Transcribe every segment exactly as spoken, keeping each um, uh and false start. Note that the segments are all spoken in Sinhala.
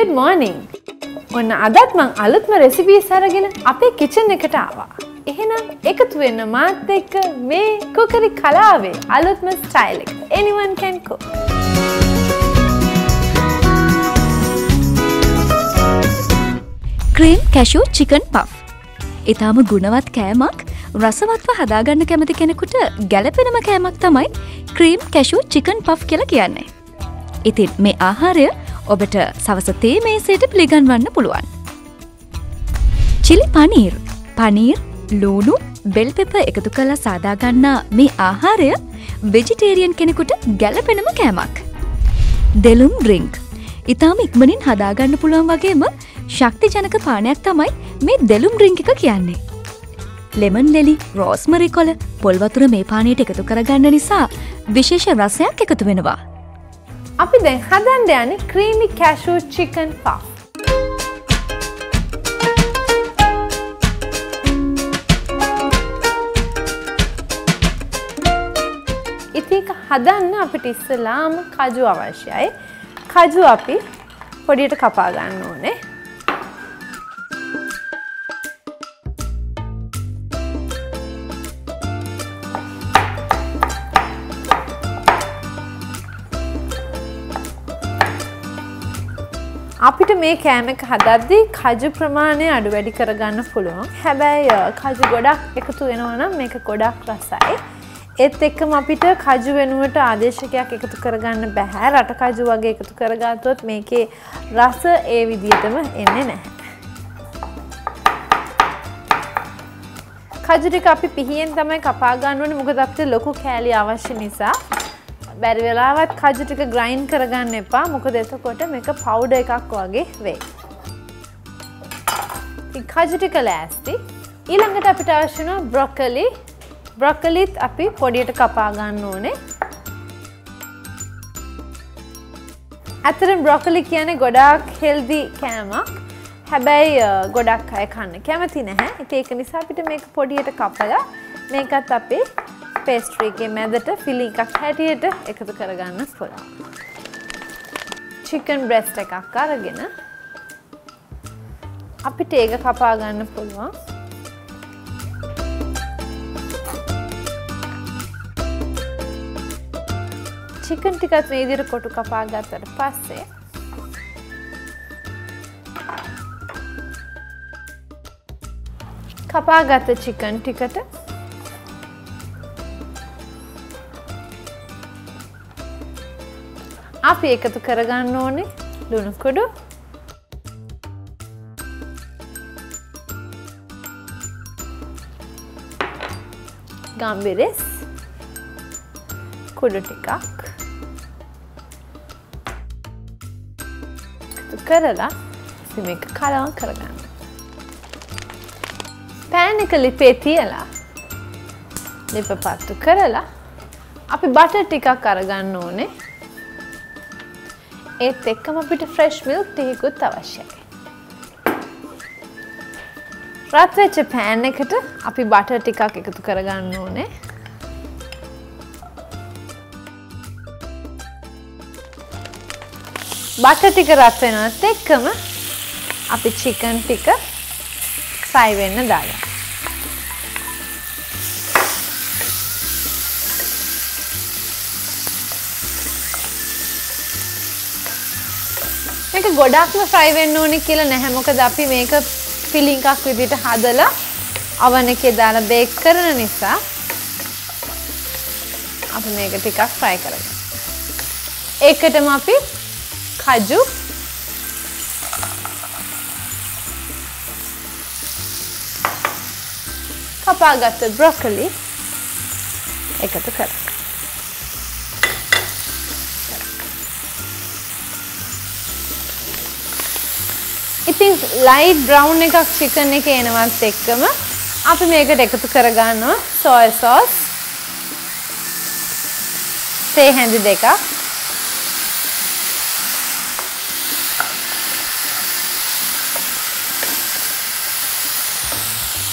Good morning. ඔන්න අදත් මං අලුත්ම recipes අරගෙන අපේ kitchen එකට ආවා. එහෙනම් එකතු වෙන්න මාත් එක්ක මේ cookery කලාවේ අලුත්ම style එක. Anyone can cook. Cream cashew chicken puff. ඉතාම ගුණවත් කෑමක් රසවත්ව හදාගන්න කැමති කෙනෙකුට ගැළපෙනම කෑමක් තමයි cream cashew chicken puff කියලා කියන්නේ. ඉතින් මේ ආහාරය ඔබට සවස තේ මේසයට පිළිගන්වන්න පුළුවන්. chili paneer. Paneer, ලූණු, bell pepper එකතු කරලා සාදා ගන්න මේ ආහාරය vegetarian කෙනෙකුට ගැළපෙනම කෑමක්. delum drink. ඉතාම ඉක්මනින් හදාගන්න පුළුවන් වගේම ශක්තිජනක පානයක් තමයි මේ delum drink එක කියන්නේ. lemon lily, rosemary කොළ, පොල් වතුර මේ පානයට එකතු කරගන්න නිසා විශේෂ රසයක් එකතු වෙනවා. අපි දැන් හදන්න යන්නේ creamy cashew chicken puff. ඉතින් හදන්න අපිට ඉස්සලාම කජු අවශ්‍යයි. කජු අපි පොඩියට කපා ගන්න ඕනේ. අපිට මේ කෑම එක හදද්දී කජු ප්‍රමාණය අඩු වැඩි කරගන්න පුළුවන්. හැබැයි කජු ගොඩක් එකතු වෙනවා නම් මේක ගොඩක් රසයි. ඒත් එක්කම අපිට කජු වෙනුවට ආදේශකයක් එකතු කරගන්න බෑ. රට කජු වගේ එකතු කරගත්තොත් මේකේ රස ඒ විදිහටම එන්නේ නැහැ. කජු ටික අපි පිහියෙන් තමයි කපා ගන්න ඕනේ. මොකද අපිට ලොකු කෑලි අවශ්‍ය නිසා. බැරි වෙලාවත් කජු ටික ග්‍රයින්ඩ් කරගන්න එපා මොකද එතකොට මේක පවුඩර් එකක් වගේ වෙයි. ඉතින් කජු ටික ලෑස්ති. ඊළඟට අපිට අවශ්‍ය වෙන බ්‍රොකොලි. බ්‍රොකොලිත් අපි පොඩියට කපා ගන්න ඕනේ. අතරින් බ්‍රොකොලි කියන්නේ ගොඩාක් හෙල්දි කෑමක්. හැබැයි ගොඩක් අය කන්න කැමති නැහැ. ඉතින් ඒක නිසා අපිට මේක පොඩියට කපලා මේකත් අපි pastry එකේ මැදට filling එකක් හැටියට එකතු කරගන්න පුළුවන්. chicken breast එකක් අරගෙන අපිට ඒක කපා ගන්න පුළුවන්. chicken ටිකත් මේ විදිහට කොටු කපා ගත්තට පස්සේ කපාගත් chicken ටිකට අපි එකතු කරගන්න ඕනේ ලුණු කුඩු. ගම්බිරිස් කුඩු ටිකක්. එකතු කරලා මේක කලවම් කරගන්න. pan එක ලිපේ තියලා ලිප පාත්තු කරලා අපි බටර් ටිකක් අරගන්න ඕනේ. ඒත් එක්කම අපිට ෆ්‍රෙෂ් මිල්ක් ටිකකුත් අවශ්‍යයි. රත් වෙච්ච pan එකට අපි බටර් ටිකක් එකතු කරගන්න ඕනේ. බටර් ටික රත් වෙනවත් එක්කම අපි chicken ටික fry වෙන්න දාගන්න. මේක ගොඩක්ම fry වෙන්න ඕනේ කියලා නැහැ මොකද අපි මේක filling එකක් විදිහට හදලා oven එකේ දාලා bake කරන නිසා අපි මේක ටිකක් fry කරගන්න. ඒකටම අපි කජු කපාගත්ත බ්‍රොකොලි එකතු කරගන්න. ඉතින් light brown එකක් chicken එකේ එනවත් එක්කම අපි මේකට එකතු කරගන්නවා soy sauce තේ හැඳි දෙකක්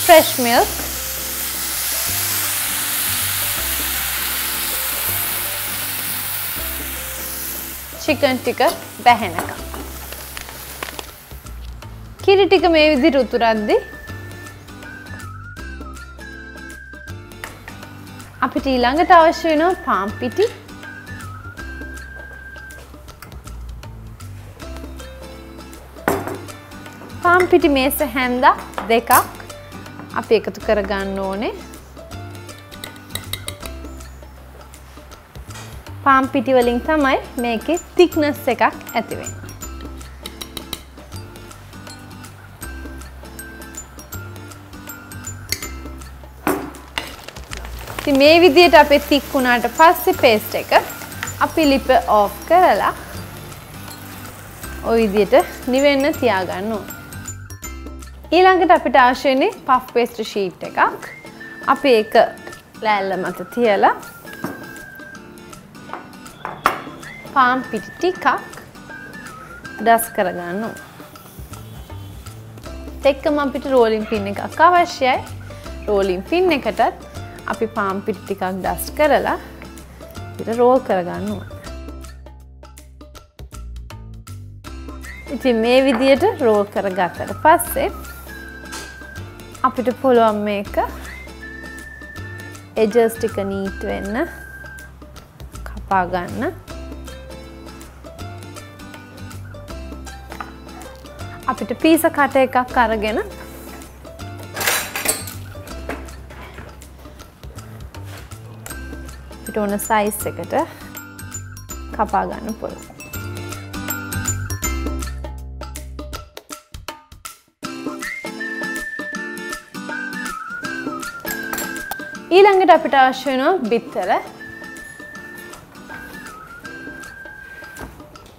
fresh milk chicken ටික බැහැනකම් ಕಿರಿಟಿಕ ಮೇ ವಿದಿರು ತುರಾದ್ದಿ අපිට ඊළඟට අවශ්‍ය වෙනවා පාන් පිටි පාන් පිටි මේස හැන්ද දෙකක් අපි එකතු කරගන්න ඕනේ පාන් පිටි වලින් තමයි මේකේ thickness එකක් ඇති වෙන්නේ මේ විදියට අපේ තික් වුණාට පස්සේ paste එක අපි ලිප off කරලා ওই විදියට නිවෙන්න තියා ගන්න ඕන. ඊළඟට අපිට අවශ්‍ය වෙන්නේ puff paste sheet එකක්. අපි ඒක ලෑල්ල මත තියලා පාන් පිටි ටිකක් dust කර ගන්න ඕන. එක්කම අපිට rolling pin එකක් අවශ්‍යයි. rolling pin එකටත් අපි පාන් පිටි ටිකක් ඩස් කරලා ඊට රෝල් කරගන්න ඕන. ඉතින් මේ විදියට රෝල් කරගත්තට පස්සේ අපිට පුළුවන් මේක edges ටික නීට් වෙන්න කපා ගන්න. අපිට පීස කට එකක් අරගෙන ඕන සයිස් එකට කපා ගන්න පුළුවන්. ඊළඟට අපිට අවශ්‍ය වෙනවා බිත්තර.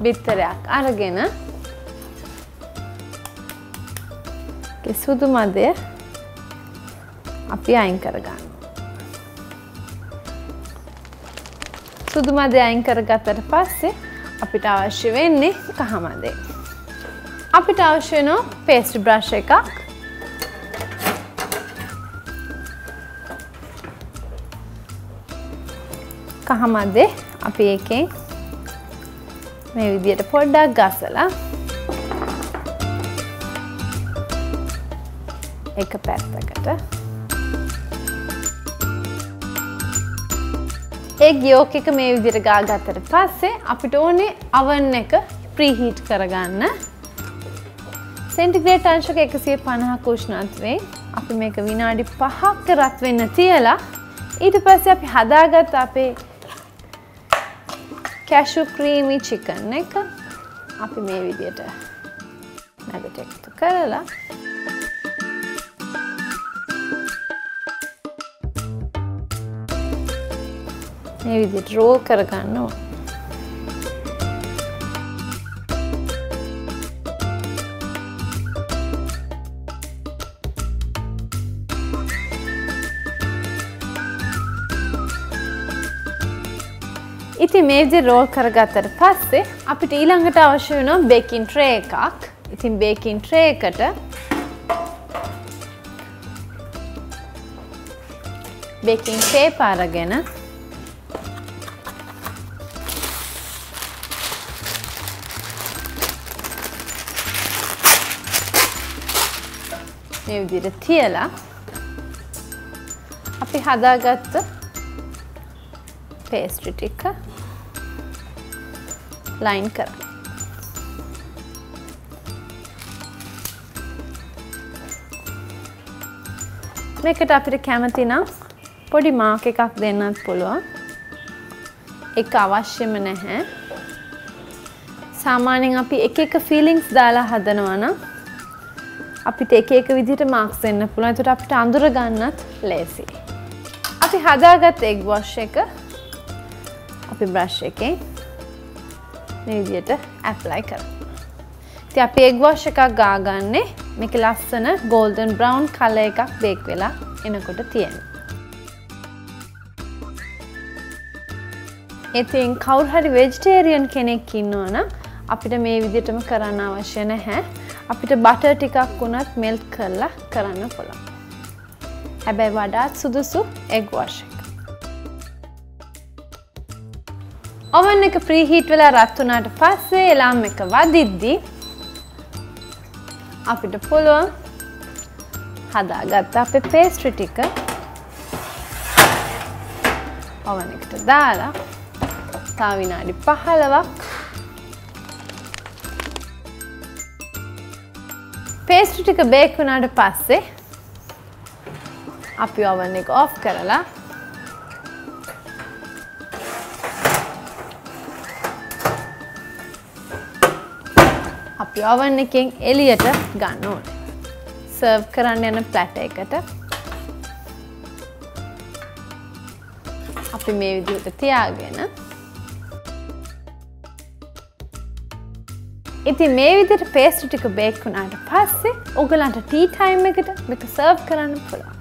බිත්තරයක් අරගෙන ඒ සුදු මදය අපි අයින් කරගන්න. සුදු මදේ අයින් කරගත්තට පස්සේ අපිට අවශ්‍ය වෙන්නේ කහ මදේ. අපිට අවශ්‍ය වෙනවා paste brush එකක්. කහ මදේ අපි එකෙන් මේ විදියට පොඩ්ඩක් ගසලා එක පැත්තකට एक योक එක මේ විදිහට ගාගත්තට පස්සේ අපිට ඕනේ oven එක preheat කරගන්න. සෙන්ටිග්‍රේඩ් අංශක එකසිය පනහක උෂ්ණත්වයෙන් අපි මේක විනාඩි පහක් රත් වෙන්න තියලා ඊට පස්සේ අපි හදාගත්ත අපේ cashew creamy chicken එක අපි මේ විදිහට නැගිට එකතු කරලා මේ විදිහට රෝල් කරගන්න ඕන. ඉතින් මේ විදිහට රෝල් කරගත්තට පස්සේ අපිට ඊළඟට අවශ්‍ය වෙනවා බේකින් ට්‍රේ එකක්. ඉතින් බේකින් ට්‍රේ එකට බේකින් පේපර් අරගෙන මේ විදිහට තියලා අපි හදාගත්ත පේස්ට්‍රි ටික ලයින් කරමු. මේකට අපිට කැමති නම් පොඩි මාක් එකක් දෙන්නත් පුළුවන්. ඒක අවශ්‍යම නැහැ. සාමාන්‍යයෙන් අපි එක එක ෆීලින්ග්ස් දාලා හදනවා නම් අපිට එක එක විදිහට මාක්ස් දෙන්න පුළුවන්. ඒකට අපිට අඳුර ගන්නත් ලේසි. අපි හදාගත් egg wash එක අපි brush එකෙන් මේ විදිහට apply කරමු. ඉතින් අපි egg wash එකක් ගාගන්නේ මේක ලස්සන golden brown color එකක් bake වෙලා එනකොට තියෙනවා. ඉතින් කවුරු හරි vegetarian කෙනෙක් ඉන්නවා නම් අපිට මේ විදිහටම කරන්න අවශ්‍ය නැහැ. අපිට බටර් ටිකක් උනත් මෙල්ට් කරලා කරන්න පුළුවන්. හැබැයි වඩාත් සුදුසු egg wash එක. oven එක preheat වෙලා රත් වුණාට පස්සේ එලාම් එක වදිද්දි අපිට පුළුවන් හදාගත්ත අපේ පේස්ට්‍රි ටික ඔවන් එකට දාලා තව විනාඩි පහළොවක් පේස්ට්‍රි ටික බේක් වුණාට පස්සේ අපි ඔවන් එක ඔෆ් කරලා අපි ඔවන් එකෙන් එළියට ගන්න ඕනේ. සර්ව් කරන්න යන ප්ලැටර් එකට අපි මේ විදිහට තියාගෙන ඉතින් මේ විදිහට පේස්ට්‍රි ටික බේක් වුණාට පස්සේ ඔයගලන්ට ටී ටයිම් එකට මේක සර්ව් කරන්න පුළුවන්.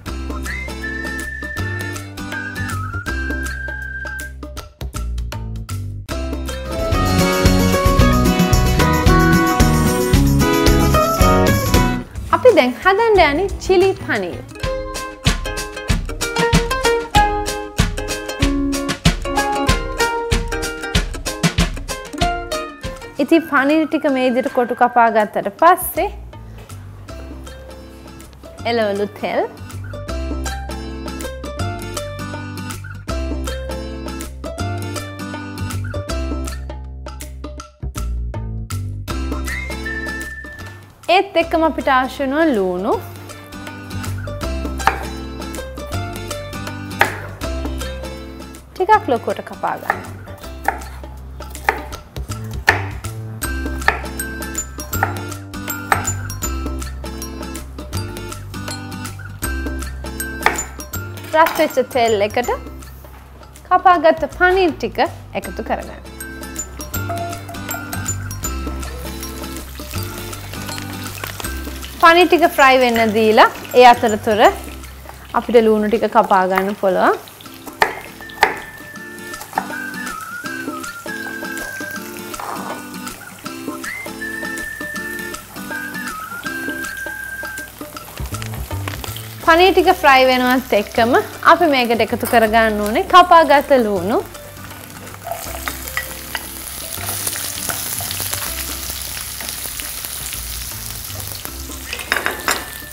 දැන් හදන්න යන්නේ chili paneer. ඉතින් paneer ටික මේ විදිහට කොටු කපා ගත්තට පස්සේ එළවලු තෙල් ඒත් එක්කම අපිට අවශ්‍ය වෙන ලුණු ටිකක් ලොකුවට කපා ගන්න. රත් වෙච්ච තෙල් එකට කපාගත්ත පනීර් ටික එකතු කරගන්න. පනීර් ටික fry වෙන්න දීලා ඒ අතරතුර අපිට ලුණු ටික කපා ගන්න පුළුවන්. පනීර් ටික fry වෙනවත් එක්කම අපි මේකට එකතු කර ගන්න ඕනේ කපාගත් ලුණු.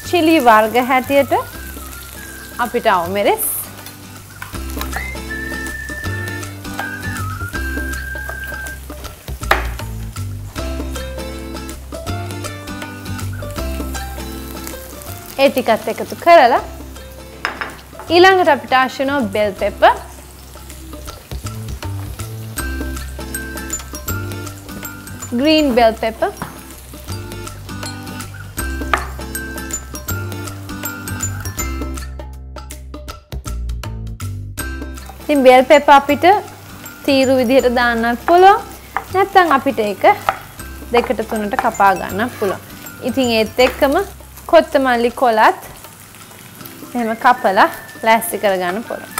chili වර්ග හැටියට අපිට අවමෙරස් ඒ ටිකත් එකතු කරලා ඊළඟට අපිට අවශ්‍ය වෙන bell pepper green bell pepper ඉතින් බෙල් පෙපර් අපිට තීරු විදිහට දාන්නත් පුළුවන් නැත්නම් අපිට ඒක දෙකට තුනට කපා ගන්නත් පුළුවන්. ඉතින් ඒත් එක්කම කොත්තමල්ලි කොලත් එහෙම කපලා ප්ලාස්ටික් කරගන්න පුළුවන්.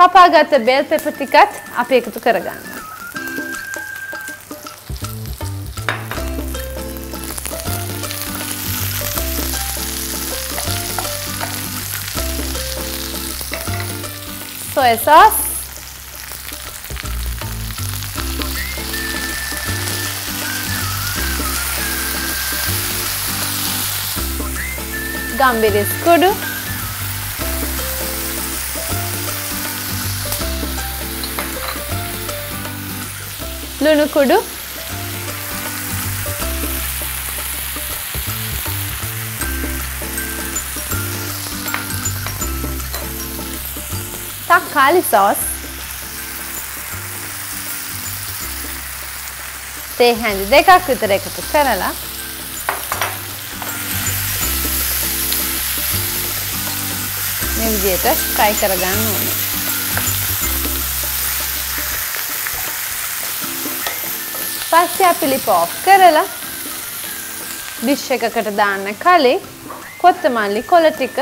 කපාගත බෙල් පෙපර් ටිකත් අපි එකතු කරගන්න. soy sauce gambiris kudu lunu kudu Takali sauce තේ හැඳි දෙකක් විතර එකතු කරලා මේ විදිහට fry කරගන්න ඕනේ. පස්සේ අපි ලිප off කරලා dish එකකට දාන්න කලින් කොත්තමල්ලි කොළ ටික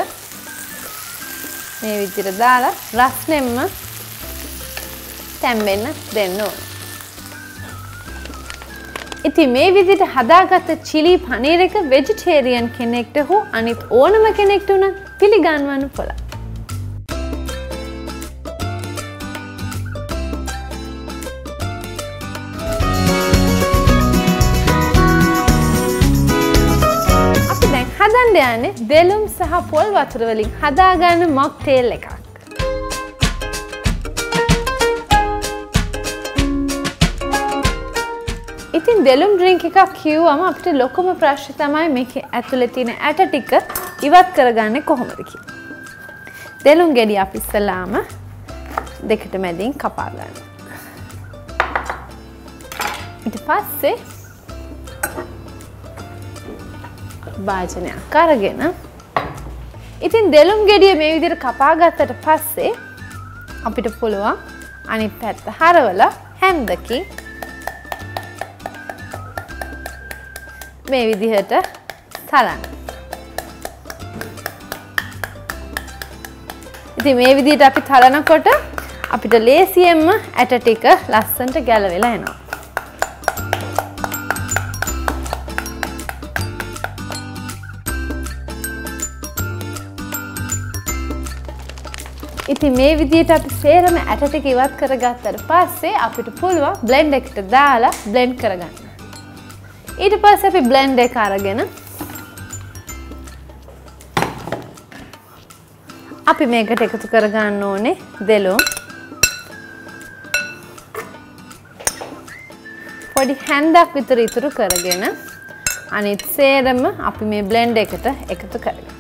මේ විදිහට දාලා රස්නෙම්ම තැම්බෙන්න දෙන්න ඕන. ඉතින් මේ විදිහට හදාගත්ත chili paneer එක vegetarian කෙනෙක්ට හෝ අනිත් ඕනම කෙනෙක්ට උනත් පිළිගන්වන්න පුළුවන්. හදන්න යන්නේ දෙලුම් සහ පොල් වතුර වලින් හදාගන්න මොක්ටේල් එකක්. ඉතින් දෙලුම් ඩ්‍රින්ක් එකක් කියවම අපිට ලොකුම ප්‍රශ්නේ තමයි මේකේ ඇතුලේ තියෙන ඇට ටික ඉවත් කරගන්නේ කොහොමද කියලා. දෙලුම් ගෙඩිය අපි ඉස්සලාම දෙකට මැදින් කපා ගන්නවා. ඊට පස්සේ භාජනයක් අරගෙන ඉතින් දෙලුම් ගෙඩිය මේ විදිහට කපා ගත්තට පස්සේ අපිට පුළුවන් අනිත් පැත්ත හරවලා හැන්දකින් මේ විදිහට තලන්න. ඉතින් මේ විදිහට අපි තලනකොට අපිට ලේසියෙන්ම ඇට ටික ලස්සනට ගැලවිලා එනවා. ඉතින් මේ විදිහට අපි සේරම ඇට ටික ඉවත් කරගත්තට පස්සේ අපිට පුළුවන් බ්ලෙන්ඩ් එකට දාලා බ්ලෙන්ඩ් කරගන්න. ඊට පස්සේ අපි බ්ලෙන්ඩ් එක අරගෙන අපි මේකට එකතු කරගන්න ඕනේ දෙලුම්. පොඩි හැන්දක් විතර ඉතුරු කරගෙන අනිත් සේරම අපි මේ බ්ලෙන්ඩ් එකට එකතු කරගන්න.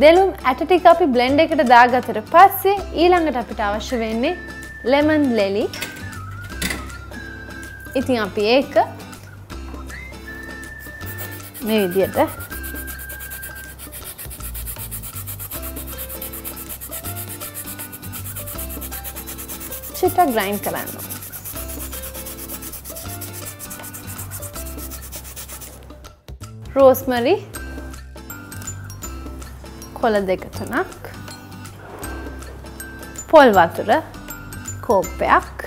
දෙලුම් ඇට ටික අපි බ්ලෙන්ඩ් එකට දාගත්තට පස්සේ ඊළඟට අපිට අවශ්‍ය වෙන්නේ ලෙමන් ලෙලි. ඉතින් අපි ඒක මේ විදියට චුට්ටක් ග්‍රයින්ඩ් කරන්න. රෝස්මරි කොළ දෙක තුනක් පොල් වතුර කෝප්පයක්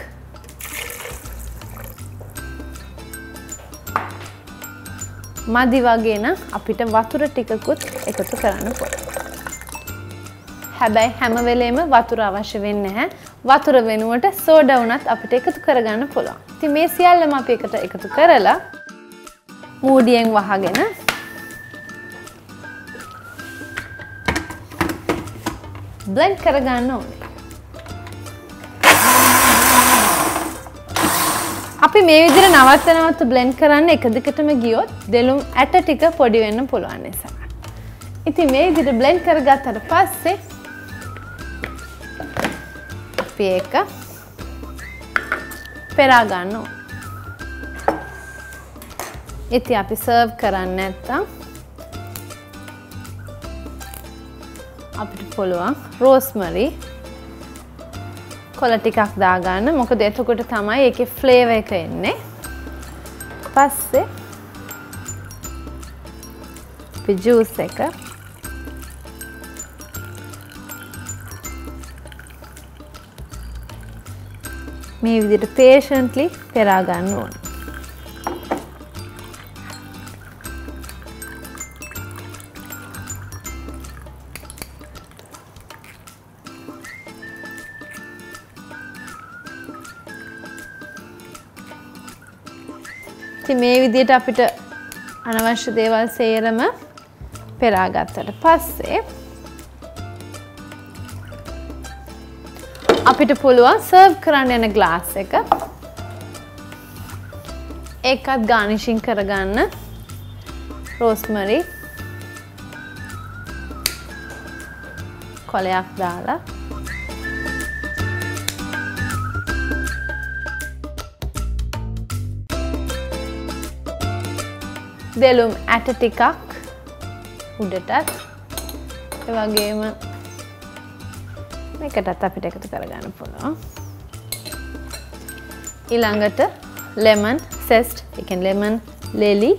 මදි වගේ නම් අපිට වතුර ටිකකුත් එකතු කරන්න පුළුවන්. හැබැයි හැම වෙලේම වතුර අවශ්‍ය වෙන්නේ නැහැ. වතුර වෙනුවට සෝඩා වුණත් අපිට එකතු කරගන්න පුළුවන්. ඉතින් මේ සියල්ලම අපි එකට එකතු කරලා මූඩියෙන් වහගෙන බ්ලෙන්ඩ් කරගන්න ඕනේ. අපි මේ විදිහට නවත් නවත් බ්ලෙන්ඩ් කරන්න එක දිගටම ගියොත් දෙලුම් ඇට ටික පොඩි වෙන්න පුළුවන් නිසා. ඉතින් මේ විදිහට බ්ලෙන්ඩ් කරගත්තට පස්සේ අපි ඒක පෙරා ගන්න ඕනේ. ඉතින් අපි සර්ව් කරන්න නැත්තම් අපිට පුළුවන් රෝස්මරි කොළ ටිකක් දාගන්න. මොකද එතකොට තමයි ඒකේ ෆ්ලේවර් එක එන්නේ. පස්සේ අපි ජූස් එක මේ විදිහට patiently පෙරා ගන්න ඕනේ. මේ විදිහට අපිට අනවශ්‍ය දේවල් සේරම පෙරා ගත්තට පස්සේ අපිට පුළුවන් සර්ව් කරන්න යන ග්ලාස් එක ඒකත් ගාර්නිෂින් කරගන්න රෝස්මරි කොලයක් දාලා දෙලුම් ඇට ටිකක් උඩටත් ඒ වගේම මේකටත් අපිට එකතු කරගන්න පුළුවන්. ඊළඟට ලෙමන් සෙස්ට්, ඒ කියන්නේ ලෙමන් ලෙලි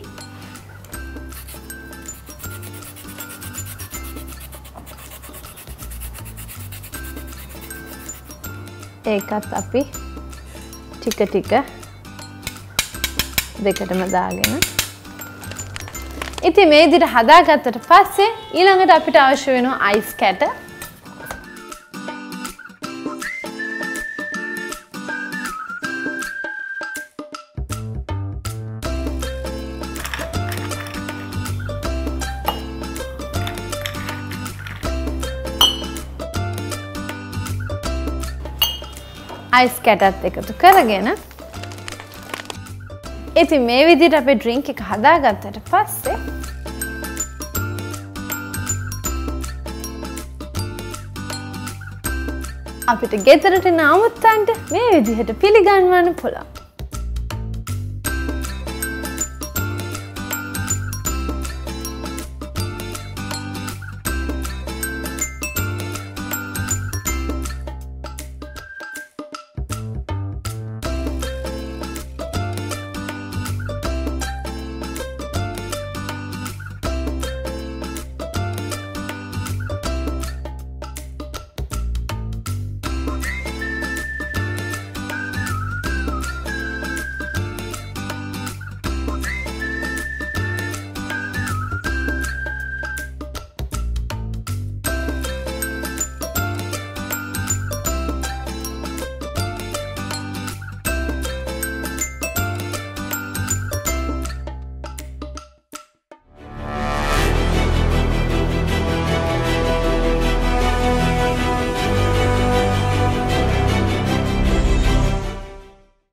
ඒකත් අපි ටික ටික දෙකටම දාගෙන ඉතින් මේ විදිහට හදාගත්තට පස්සේ ඊළඟට අපිට අවශ්‍ය වෙනවා අයිස් කැට. ice කැටත් එකතු කරගෙන ඉතින් මේ විදිහට අපේ drink එක හදාගත්තට පස්සේ අපිට ගෙදරට නාමුත්තන්ට මේ විදිහට පිළිගන්වන්න පුළුවන්.